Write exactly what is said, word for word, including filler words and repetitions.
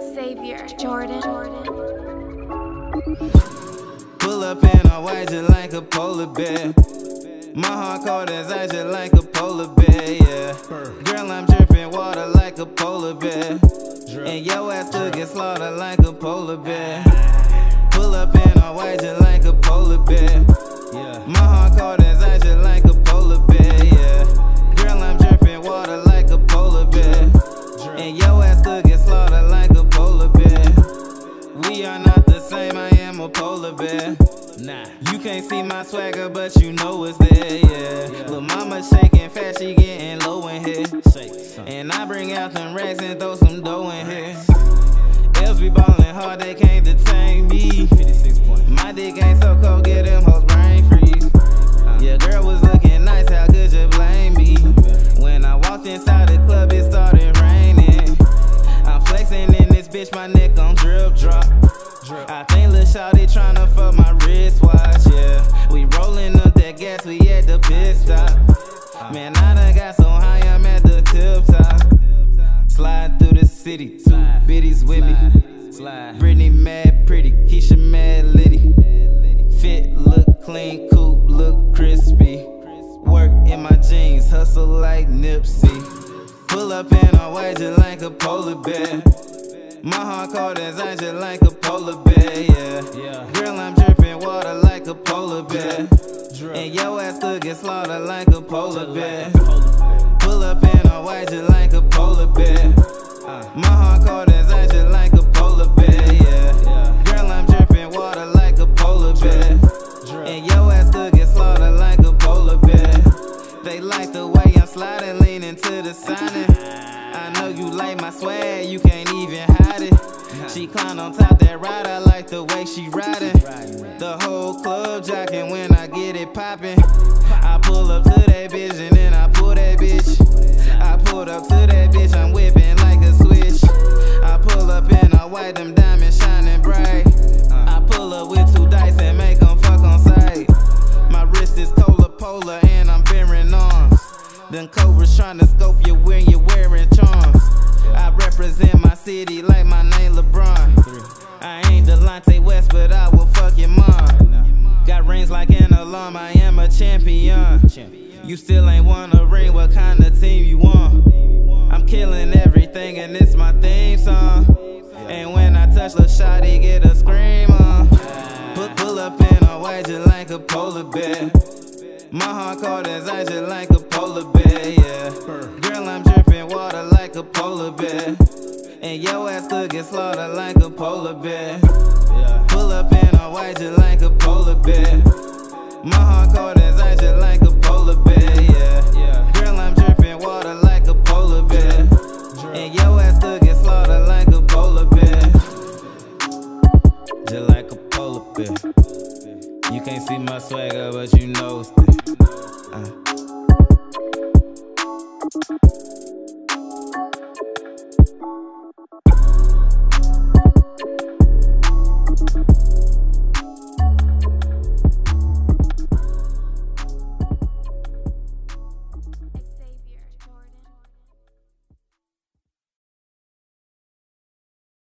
Xavier Jordan. Pull up and I white just like a polar bear. My heart cold as ice just like a polar bear, yeah. Girl, I'm dripping water like a polar bear, and your ass could get slaughtered like a polar bear. Pull up and I white just like a polar bear. My heart cold as ice just like a polar bear, yeah. Girl, I'm dripping water like a polar bear, and your ass could get slaughtered like a polar bear. We are not the same, I am a polar bear. Nah, you can't see my swagger, but you know it's there, yeah, yeah. Lil' mama shaking fast, she getting low in here. And I bring out them racks and throw some dough in here. Elves be ballin' hard, they can't detain me. My dick ain't so cold, get them hoes brain freeze. Your girl was looking nice, how could you blame me? When I walked inside the club, it started raining. I'm flexing in this bitch, my neck on drip drop. I think lil' shawty tryna fuck my wristwatch, yeah. We rollin' up that gas, we at the pit stop. Man, I done got so high, I'm at the tip top. Slide through the city, two bitties with me. Britney mad pretty, Keisha mad litty. Fit look clean, coupe look crispy. Work in my jeans, hustle like Nipsey. Pull up and I white just like a polar bear. My heart cold as ice just like a polar bear, yeah. Girl, I'm dripping water like a polar bear, and your ass could get slaughtered like a polar bear. Pull up in a white just like a polar bear. My heart cold as ice just like a polar bear, yeah. Girl, I'm dripping water like a polar bear, and your ass could get slaughtered like a polar bear. They like the way I'm sliding, leaning to the side. I know you like my swag, you can't even hide it. She climbed on top that ride, I like the way she riding. The whole club jocking when I get it popping. I pull up to that bitch and then I pull that bitch. I pulled up to that bitch, I'm whipping like a switch. I pull up and I white, them diamonds shining bright. I pull up with two dice and make them fuck on sight. My wrist is cola polar and I'm bearing arms. Them cobras trying to scope you when you're wearing charms. I represent my city like my name LeBron. I ain't Delonte West, but I will fuck your mom. Got rings like an alarm, I am a champion. You still ain't won a ring, what kind of team you on? I'm killing everything and it's my theme song. And when I touch Lil Shawty, get a scream on. Pull up in a white just like a polar bear. My heart cold as ice just like a polar bear, yeah. Girl, I'm dripping water like a polar bear, and your ass could get slaughtered like a polar bear. Pull up in a white just like a polar bear. My heart cold as ice just like a polar bear, yeah. Girl, I'm dripping water like a polar bear, and your ass could get slaughtered like a polar bear. Just like a polar bear. You can't see my swagger, but you know it's the uh.